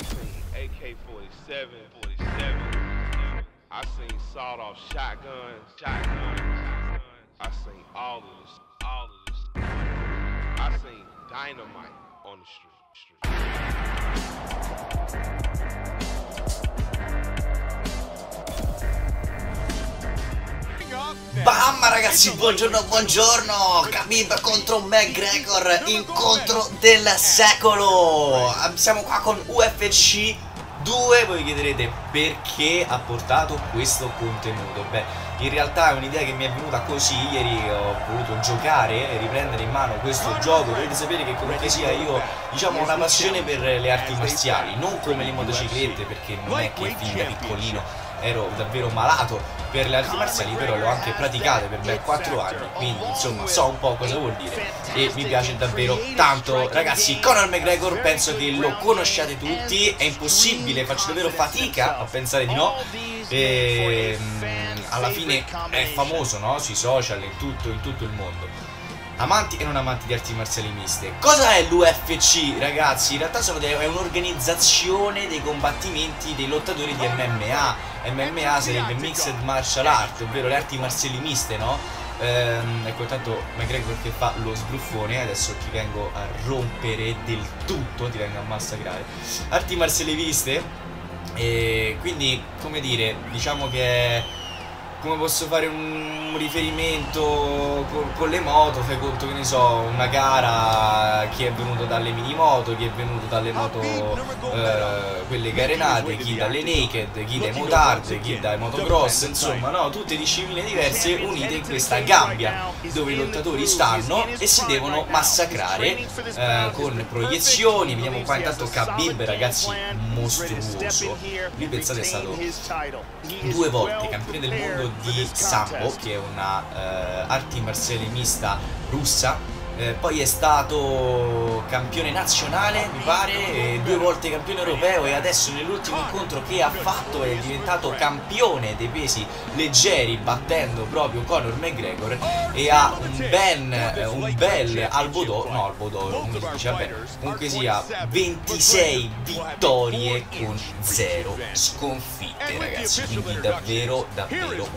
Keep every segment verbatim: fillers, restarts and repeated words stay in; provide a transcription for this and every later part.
I seen A K forty-seven, forty-seven. I seen sawed-off shotguns, shotguns. I seen all of this, all of this. I seen dynamite on the street. Bamma ragazzi, buongiorno, buongiorno. Khabib contro McGregor, incontro del secolo. Siamo qua con U F C due. Voi vi chiederete perché ha portato questo contenuto. Beh, in realtà è un'idea che mi è venuta così. Ieri ho voluto giocare e riprendere in mano questo gioco. Dovete sapere che comunque sia io, diciamo, ho una passione per le arti marziali, non come le motociclette, perché non è che fin da piccolino ero davvero malato per le arti marziali, però le ho anche praticate per ben quattro anni, quindi insomma so un po' cosa vuol dire e mi piace davvero tanto. Ragazzi, Conor McGregor penso che lo conosciate tutti, è impossibile, faccio davvero fatica a pensare di no. E alla fine è famoso, no? Sui social, in tutto, in tutto il mondo. Amanti e non amanti di arti marziali miste, cosa è l'U F C ragazzi? In realtà sono dei, è un'organizzazione dei combattimenti dei lottatori di M M A. M M A sarebbe Mixed Martial Art, ovvero le arti marziali miste, no? Ehm, ecco, intanto McGregor che fa lo sbruffone, adesso ti vengo a rompere del tutto, ti vengo a massacrare. Arti marziali miste, e quindi come dire, diciamo che... come posso fare un riferimento con, con le moto, fai conto che ne so, una gara, chi è venuto dalle mini moto, chi è venuto dalle moto eh, quelle carenate, chi dalle naked, chi dai motard, chi dai motocross, insomma no, tutte discipline diverse unite in questa gabbia dove i lottatori stanno e si devono massacrare eh, con proiezioni. Vediamo qua intanto Khabib ragazzi, mostruoso, lui pensate è stato due volte campione del mondo di Sambo, che è una eh, arti marziale mista russa, eh, poi è stato campione nazionale mi pare, e due volte campione europeo, e adesso nell'ultimo incontro che ha fatto è diventato campione dei pesi leggeri battendo proprio Conor McGregor, e ha un ben un bel albodò, no albodò non si dice, vabbè, comunque sia ventisei vittorie con zero sconfitte ragazzi, quindi davvero davvero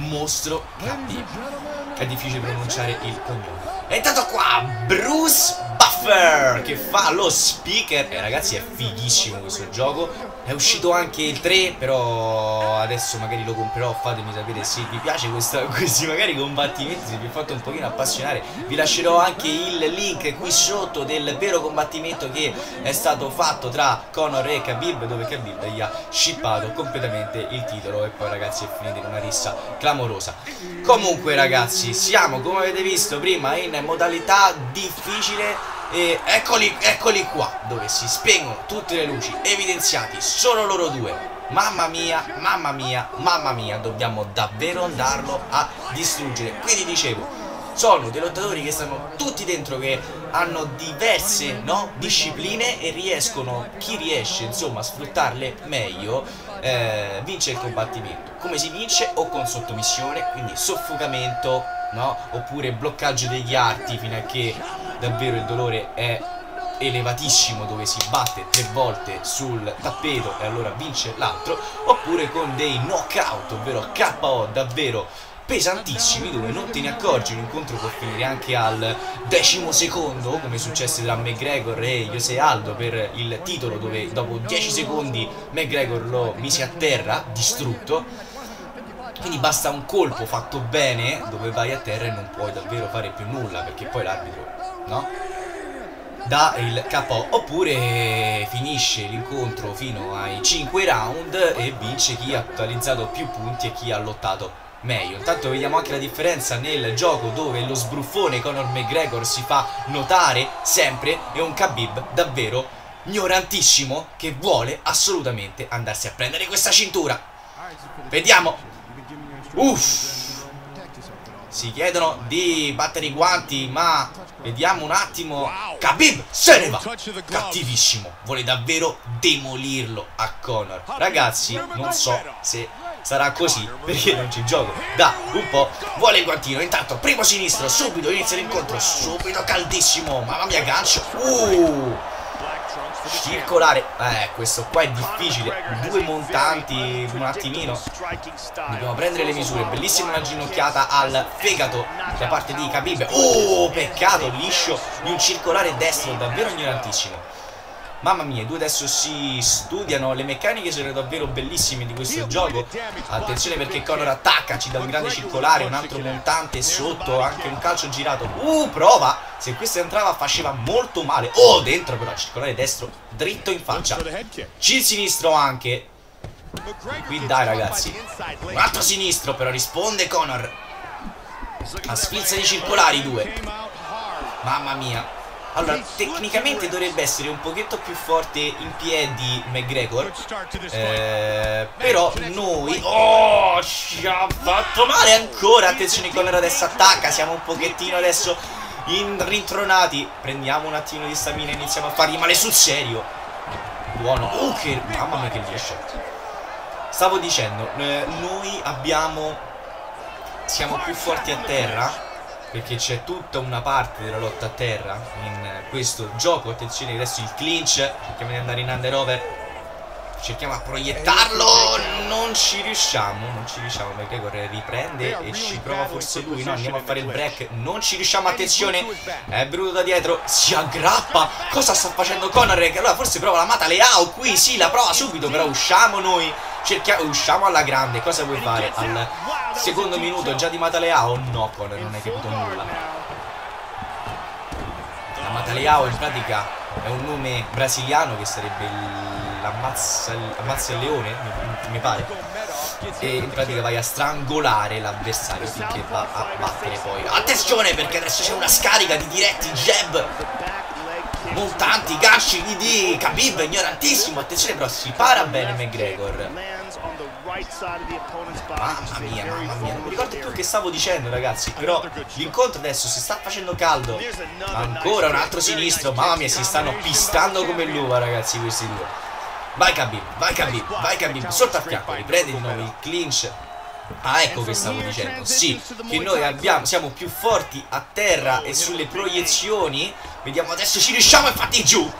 un mostro. Khabib, è difficile pronunciare il cognome. E intanto qua Bruce Buffer che fa lo speaker. E eh, ragazzi, è fighissimo questo gioco. È uscito anche il tre, però adesso magari lo comprerò. Fatemi sapere se vi piace questa, questi magari combattimenti, se vi ho fatto un pochino appassionare. Vi lascerò anche il link qui sotto del vero combattimento che è stato fatto tra Conor e Khabib, dove Khabib gli ha shippato completamente il titolo. E poi ragazzi è finita in una rissa clamorosa. Comunque ragazzi, siamo come avete visto prima in modalità difficile, e eccoli, eccoli qua, dove si spengono tutte le luci, evidenziati solo loro due. Mamma mia, mamma mia, mamma mia, dobbiamo davvero andarlo a distruggere. Quindi dicevo, sono dei lottatori che stanno tutti dentro, che hanno diverse, no, discipline, e riescono, chi riesce insomma a sfruttarle meglio eh, vince il combattimento. Come si vince? O con sottomissione, quindi soffocamento, no? Oppure bloccaggio degli arti fino a che davvero il dolore è elevatissimo, dove si batte tre volte sul tappeto e allora vince l'altro, oppure con dei knockout, ovvero K O davvero pesantissimi, dove non te ne accorgi, un incontro può finire anche al decimo secondo, come successe tra McGregor e Jose Aldo per il titolo, dove dopo dieci secondi McGregor lo mise a terra, distrutto. Quindi basta un colpo fatto bene dove vai a terra e non puoi davvero fare più nulla, perché poi l'arbitro, no, dà il K O. Oppure finisce l'incontro fino ai cinque round e vince chi ha totalizzato più punti e chi ha lottato meglio. Intanto vediamo anche la differenza nel gioco, dove lo sbruffone Conor McGregor si fa notare sempre, e un Khabib davvero ignorantissimo che vuole assolutamente andarsi a prendere questa cintura. Vediamo. Uff, si chiedono di battere i guanti, ma vediamo un attimo. Khabib se ne va, cattivissimo, vuole davvero demolirlo a Conor. Ragazzi, non so se sarà così, perché non ci gioco da un po'. Vuole il guantino, intanto primo sinistro, subito inizia l'incontro, subito caldissimo, mamma mia gancio. Uh, circolare. Eh, questo qua è difficile. Due montanti, un attimino. Dobbiamo prendere le misure. Bellissima una ginocchiata al fegato da parte di Khabib. Oh, peccato, liscio di un circolare destro, davvero ignorantissimo. Mamma mia, i due adesso si studiano. Le meccaniche sono davvero bellissime di questo gioco. Attenzione perché Conor attacca, ci dà un grande circolare, un altro montante sotto, anche un calcio girato. Uh, prova! Se questo entrava faceva molto male. Oh, dentro però, circolare destro, dritto in faccia. Cil sinistro anche. Qui dai ragazzi. Un altro sinistro però, risponde Conor. A sfilza di circolari due. Mamma mia. Allora, tecnicamente dovrebbe essere un pochetto più forte in piedi McGregor, eh, però noi... Oh, ci ha fatto male ancora. Attenzione, Conor adesso attacca. Siamo un pochettino adesso in rintronati. Prendiamo un attimo di stamina e iniziamo a fargli male sul serio. Buono. Oh, che... Mamma mia, che riesce. Stavo dicendo, eh, noi abbiamo... Siamo più forti a terra, perché c'è tutta una parte della lotta a terra in questo gioco. Attenzione adesso il clinch, cerchiamo di andare in under over, cerchiamo a proiettarlo, non ci riusciamo, non ci riusciamo, perché riprende e ci prova forse lui, no, andiamo a fare il break, non ci riusciamo, attenzione, è venuto da dietro, si aggrappa, cosa sta facendo Conor? Che allora forse prova la Mata Leão qui, sì, la prova subito, però usciamo noi, cerchiamo, usciamo alla grande, cosa vuoi fare al... Secondo minuto già di Mata Leão? No, Conor non hai capito nulla. La Mata Leão in pratica è un nome brasiliano che sarebbe l'ammazza il leone, mi pare. E in pratica vai a strangolare l'avversario finché va a battere poi. Attenzione perché adesso c'è una scarica di diretti, jab, montanti, ganci di Khabib, ignorantissimo. Attenzione però si para bene McGregor. Mamma mia, mamma mia, non mi ricordo più che stavo dicendo ragazzi, però l'incontro adesso si sta facendo caldo. Ancora un altro sinistro, mamma mia, si stanno pistando come l'uva ragazzi questi due. Vai Khabib, vai Khabib, vai Khabib, sotto a fianco, riprendi di nuovo il clinch. Ah, ecco che stavo dicendo, sì, che noi abbiamo, siamo più forti a terra e sulle proiezioni. Vediamo adesso, ci riusciamo, infatti giù.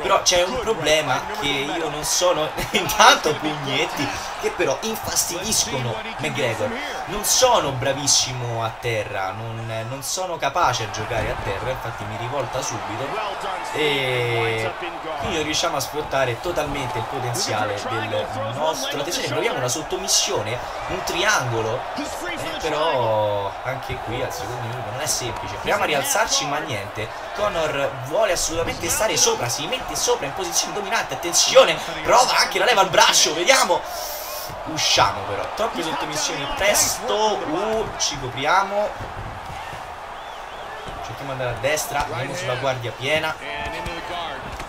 Però c'è un problema che io non sono intanto pugnetti che però infastidiscono McGregor. Non sono bravissimo a terra, non, non sono capace a giocare a terra, infatti mi rivolta subito. E quindi non riusciamo a sfruttare totalmente il potenziale del nostro. Attenzione, proviamo una sottomissione, un triangolo, eh, però anche qui al secondo minuto non è semplice. Proviamo a rialzarci ma niente. Conor vuole assolutamente stare sopra, si mette sopra in posizione dominante. Attenzione, prova anche la leva al braccio, vediamo. Usciamo però, troppe sottomissioni presto. Uh, ci copriamo, cerchiamo di andare a destra, andiamo sulla guardia piena,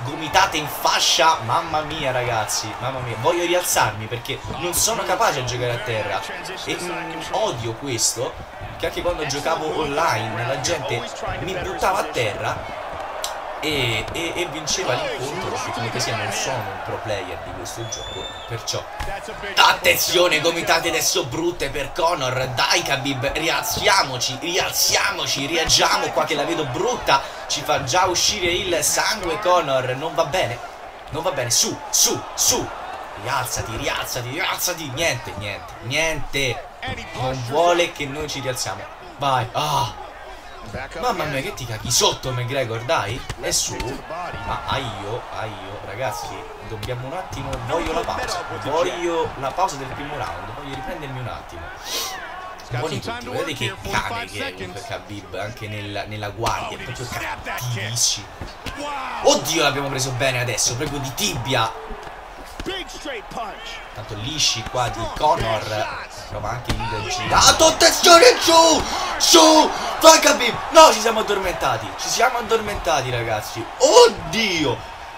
gomitate in fascia. Mamma mia ragazzi, mamma mia, voglio rialzarmi perché non sono capace a giocare a terra e mh, odio questo, che anche quando giocavo online la gente mi buttava a terra e, e, e vinceva l'incontro. Comunque sia non sono un pro player di questo gioco, perciò attenzione, gomitate adesso brutte per Conor. Dai Khabib, rialziamoci, rialziamoci, reagiamo qua che la vedo brutta, ci fa già uscire il sangue Conor, non va bene, non va bene, su, su, su, rialzati, rialzati, rialzati, niente, niente, niente, non vuole che noi ci rialziamo, vai, ah. Mamma mia che ti cacchi sotto McGregor, dai, è su. Ma ah, io, ah, io, ragazzi, dobbiamo un attimo, voglio la pausa, voglio la pausa del primo round, voglio riprendermi un attimo. Buoni tutti, vedete che cane che è Khabib, anche nella, nella guardia, è proprio cattivissimo. Oddio l'abbiamo preso bene adesso, proprio di tibia. Tanto lisci qua di Conor, prova anche il girato, attenzione giù, su, vai Khabib, no ci siamo addormentati, ci siamo addormentati ragazzi, oddio,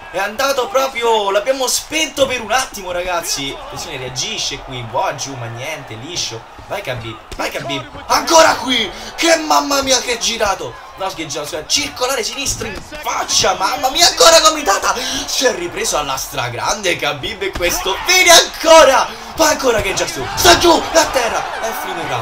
è andato proprio, l'abbiamo spento per un attimo ragazzi, attenzione reagisce qui, boh giù ma niente, liscio, vai Khabib, vai Khabib, ancora qui, che mamma mia che girato, no scheggiato, circolare sinistro in faccia, mamma mia ancora gomitata, si è ripreso alla stragrande Khabib e questo, vieni ancora, va ancora che è già su, sta giù, da terra, è finito,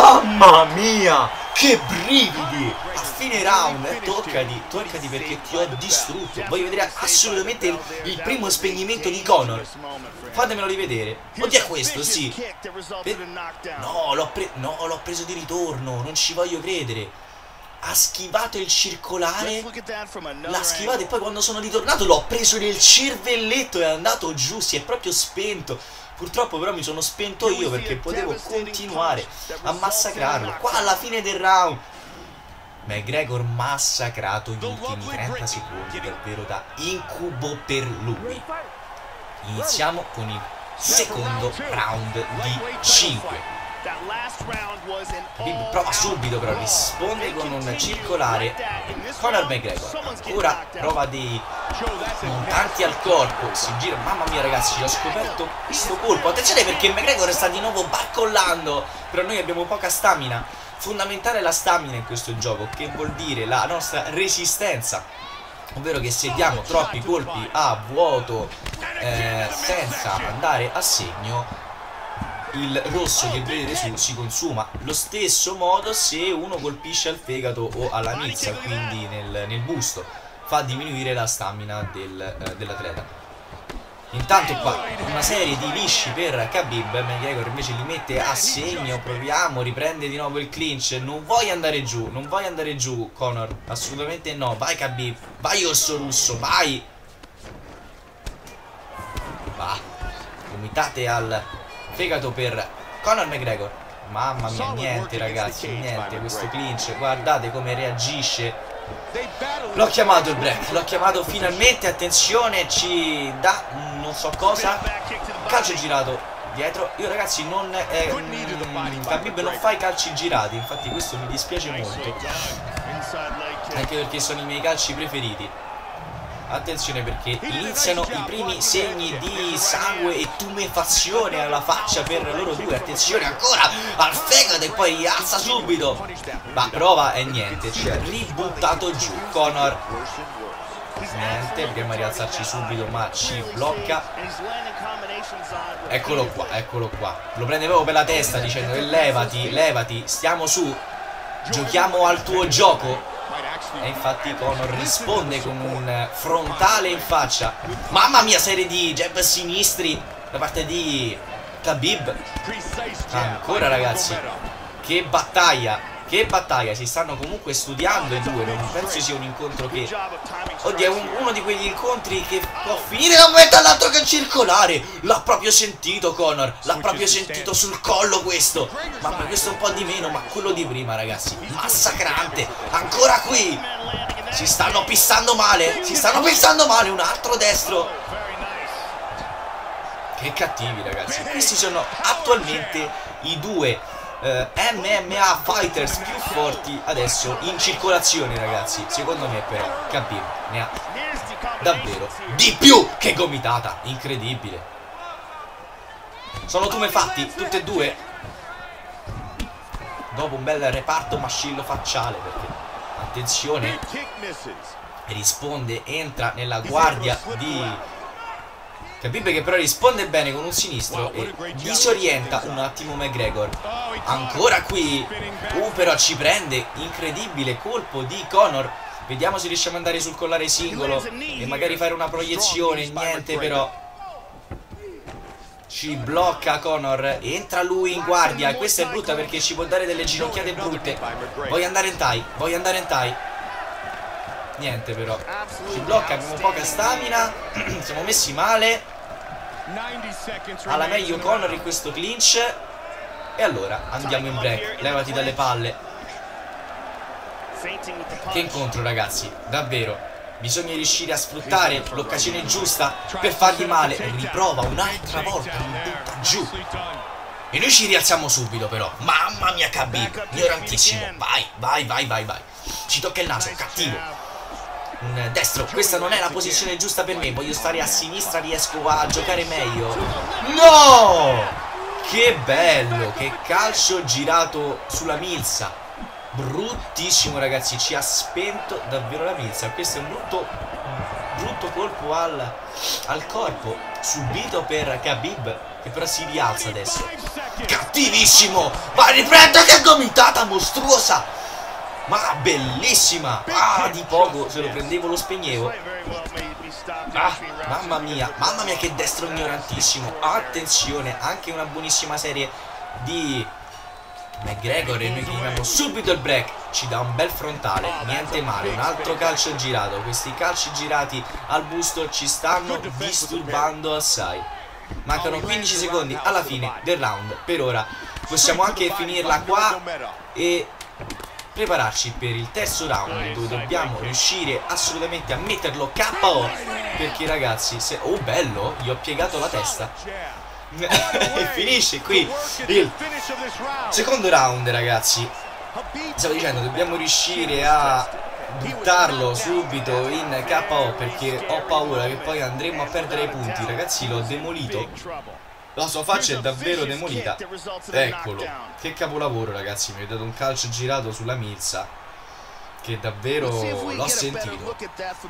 mamma mia, che brividi, a fine fine round, toccati, toccati perché ti ho distrutto. Voglio vedere assolutamente il, il primo spegnimento di Conor. Fatemelo rivedere. Oddio, è questo, sì. Per... No, l'ho pre... no, preso di ritorno, non ci voglio credere. Ha schivato il circolare, l'ha schivato e poi quando sono ritornato l'ho preso nel cervelletto, è andato giù, si è proprio spento. Purtroppo però mi sono spento io perché potevo continuare a massacrarlo. Qua alla fine del round McGregor massacrato gli ultimi trenta secondi, davvero da incubo per lui. Iniziamo con il secondo round di cinque. Khabib prova subito, però risponde con un circolare. Conor McGregor ancora prova dei montanti al corpo, si gira. Mamma mia ragazzi, ho scoperto questo colpo. Attenzione perché McGregor sta di nuovo barcollando, però noi abbiamo poca stamina. Fondamentale è la stamina in questo gioco, che vuol dire la nostra resistenza, ovvero che se diamo troppi colpi a vuoto eh, senza andare a segno, il rosso che vedete su si consuma. Lo stesso modo se uno colpisce al fegato o alla milza, quindi nel, nel busto, fa diminuire la stamina del, eh, dell'atleta. Intanto qua una serie di lisci per Khabib, McGregor invece li mette a segno. Proviamo, riprende di nuovo il clinch. Non vuoi andare giù, non vuoi andare giù Conor, assolutamente no. Vai Khabib, vai orso russo, vai. Va, vomitate al fegato per Conor McGregor. Mamma mia, niente ragazzi, niente. Questo clinch, guardate come reagisce. L'ho chiamato il break, l'ho chiamato finalmente. Attenzione, ci dà non so cosa. Calcio girato dietro. Io ragazzi non eh, Khabib non fa i calci girati, infatti questo mi dispiace molto, anche perché sono i miei calci preferiti. Attenzione perché iniziano i primi segni di sangue e tumefazione alla faccia per loro due. Attenzione ancora al fegato e poi alza subito. Ma prova e niente, ci ha ributtato giù Conor. Niente, dobbiamo rialzarci subito ma ci blocca. Eccolo qua, eccolo qua. Lo prende proprio per la testa dicendo levati, levati, stiamo su, giochiamo al tuo gioco. E infatti Conor risponde con un frontale in faccia. Mamma mia, serie di jab sinistri da parte di Khabib. Ancora ragazzi, che battaglia, che battaglia. Si stanno comunque studiando i due, non penso sia un incontro che... Oddio, è un, uno di quegli incontri che può finire da un momento all'altro che circolare. L'ha proprio sentito Conor, l'ha proprio sentito sul collo questo. Ma questo un po' di meno, ma quello di prima ragazzi, massacrante. Ancora qui, si stanno pissando male, si stanno pissando male. Un altro destro. Che cattivi ragazzi, questi sono attualmente i due Uh, M M A fighters più forti adesso in circolazione ragazzi. Secondo me però Khabib ne ha davvero di più. Che gomitata incredibile, sono tumefatti tutti e due dopo un bel reparto mascillo facciale, perché attenzione risponde, entra nella guardia di Khabib che però risponde bene con un sinistro e disorienta un attimo McGregor. Ancora qui, uh, però ci prende, incredibile colpo di Conor. Vediamo se riusciamo ad andare sul collare singolo e magari fare una proiezione. Niente però, ci blocca Conor, entra lui in guardia. Questa è brutta perché ci può dare delle ginocchiate brutte. Voglio andare in tie, voglio andare in tie. Niente però, ci blocca, abbiamo poca stamina, siamo messi male. Alla meglio Conor in questo clinch. E allora andiamo in break, levati dalle palle. Che incontro ragazzi, davvero. Bisogna riuscire a sfruttare l'occasione giusta per fargli male. Riprova un'altra volta, mi butta giù. E noi ci rialziamo subito però. Mamma mia Khabib, ignorantissimo. Vai, vai, vai, vai, vai. Ci tocca il naso, cattivo. Un destro, questa non è la posizione giusta per me, voglio stare a sinistra, riesco a giocare meglio. No! Che bello, che calcio girato sulla milza. Bruttissimo ragazzi, ci ha spento davvero la milza. Questo è un brutto, brutto colpo al, al corpo subito per Khabib, che però si rialza adesso. Cattivissimo! Ma riprendo, che gomitata mostruosa! ma bellissima, ah, di poco se lo prendevo lo spegnevo. Ah, mamma mia, mamma mia che destro ignorantissimo. Attenzione, anche una buonissima serie di McGregor e noi chiamiamo subito il break. Ci dà un bel frontale, niente male, un altro calcio girato. Questi calci girati al busto ci stanno disturbando assai. Mancano quindici secondi alla fine del round. Per ora possiamo anche finirla qua e prepararci per il terzo round, dove dobbiamo riuscire assolutamente a metterlo K O, perché ragazzi se... oh bello, gli ho piegato la testa. E finisce qui il secondo round, ragazzi. Stavo dicendo, dobbiamo riuscire a buttarlo subito in K O, perché ho paura che poi andremo a perdere i punti. Ragazzi, l'ho demolito, la sua faccia è davvero demolita. Eccolo, che capolavoro, ragazzi. Mi ha dato un calcio girato sulla milza, che davvero l'ho sentito,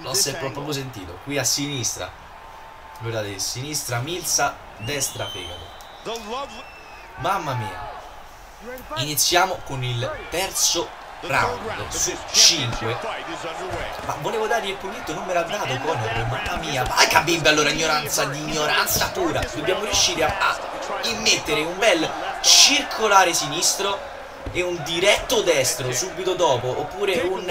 l'ho proprio sentito. Qui a sinistra, guardate, sinistra milza, destra fegato. Mamma mia. Iniziamo con il terzo round su cinque. Ma volevo dargli il punto, non me l'ha dato Conor. Mamma mia, vai Khabib, allora ignoranza di ignoranza pura. Dobbiamo riuscire a, a immettere un bel circolare sinistro e un diretto destro subito dopo, oppure un...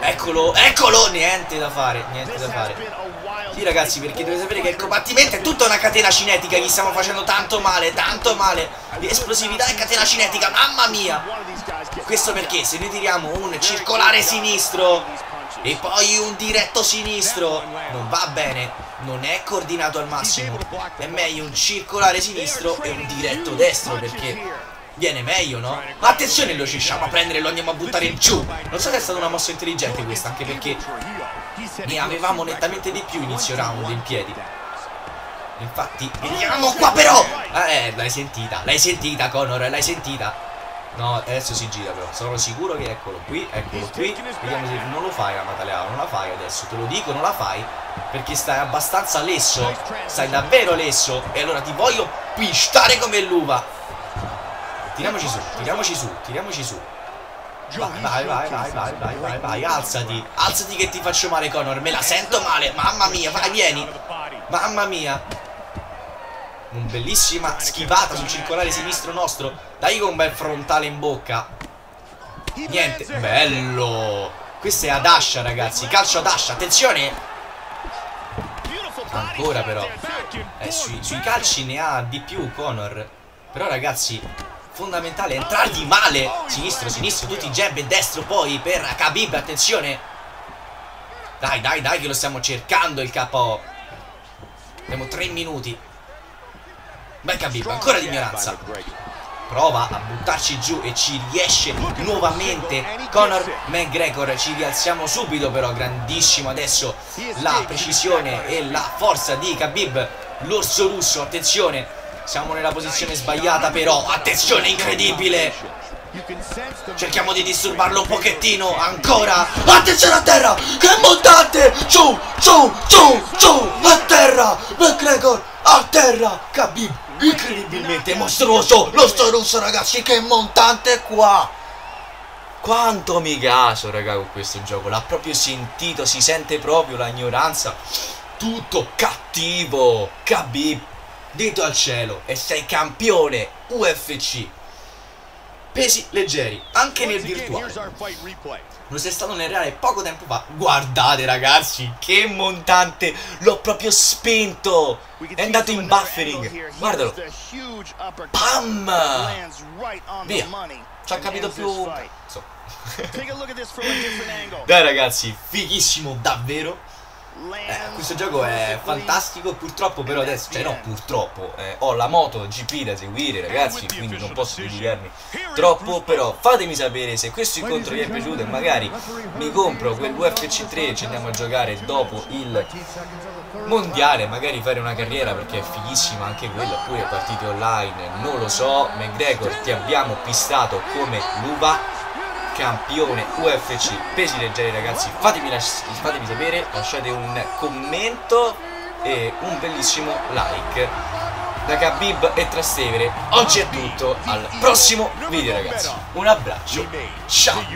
eccolo, eccolo, niente da fare, niente da fare. Sì ragazzi, perché dovete sapere che il combattimento è tutta una catena cinetica, gli stiamo facendo tanto male, tanto male. Esplosività e catena cinetica, mamma mia. Questo perché se noi tiriamo un circolare sinistro e poi un diretto sinistro, non va bene, non è coordinato al massimo. È meglio un circolare sinistro e un diretto destro, perché... viene meglio, no? Ma attenzione, lo riusciamo a prendere, lo andiamo a buttare in giù. Non so se è stata una mossa intelligente questa, anche perché ne avevamo nettamente di più inizio round in piedi. Infatti, vediamo qua però. Ah, eh, l'hai sentita, l'hai sentita Conor, l'hai sentita. No, adesso si gira però, sono sicuro che eccolo qui, eccolo qui. Vediamo se non lo fai la Mata Leão, non la fai adesso, te lo dico, non la fai. Perché stai abbastanza lesso, stai davvero lesso. E allora ti voglio pistare come l'uva. Tiriamoci su, tiriamoci su, tiriamoci su. Vai, vai, vai, vai, vai, vai, vai, vai, alzati. Alzati che ti faccio male, Conor, me la sento male. Mamma mia, vai, vieni. Mamma mia. Un bellissima schivata sul circolare sinistro nostro. Dai con un bel frontale in bocca. Niente, bello. Questa è ad ascia, ragazzi, calcio ad ascia, attenzione. Ancora però. Eh, sui, sui calci ne ha di più, Conor. Però, ragazzi... fondamentale entrargli male. Sinistro, sinistro, tutti jab e destro poi per Khabib, attenzione. Dai, dai, dai che lo stiamo cercando il K O. Abbiamo tre minuti. Beh Khabib, ancora di ignoranza. Prova a buttarci giù e ci riesce nuovamente Conor McGregor. Ci rialziamo subito però, grandissimo adesso la precisione e la forza di Khabib, l'orso russo, attenzione. Siamo nella posizione sbagliata però, attenzione incredibile. Cerchiamo di disturbarlo un pochettino, ancora. Attenzione a terra, che montante. Ciu, ciu, ciu, ciu, a terra, McGregor, a terra, Khabib, incredibilmente mostruoso. Lo sto russo ragazzi, che montante qua. Quanto mi caso raga con questo gioco, l'ha proprio sentito, si sente proprio la ignoranza. Tutto cattivo, Khabib. Dito al cielo e sei campione U F C. Pesi leggeri, anche nel virtuale. Lo sei stato nel reale poco tempo fa. Guardate ragazzi, che montante. L'ho proprio spinto. È andato in buffering. Guardalo. Pam. Via. Ci ha capito più. So. Dai ragazzi, fighissimo davvero. Eh, questo gioco è fantastico, purtroppo però adesso, cioè no purtroppo, eh, ho la moto G P da seguire ragazzi, quindi non posso dedicarmi troppo, però fatemi sapere se questo incontro vi è piaciuto e magari mi compro quell'U F C tre e ci andiamo a giocare dopo il mondiale, magari fare una carriera perché è fighissima anche quella, oppure partite online, non lo so. McGregor, ti abbiamo pistato come l'uva. Campione U F C pesi leggeri ragazzi, fatemi, fatemi sapere, lasciate un commento e un bellissimo like. da Khabib e Trastevere. Oggi è tutto, al prossimo video ragazzi, un abbraccio, ciao!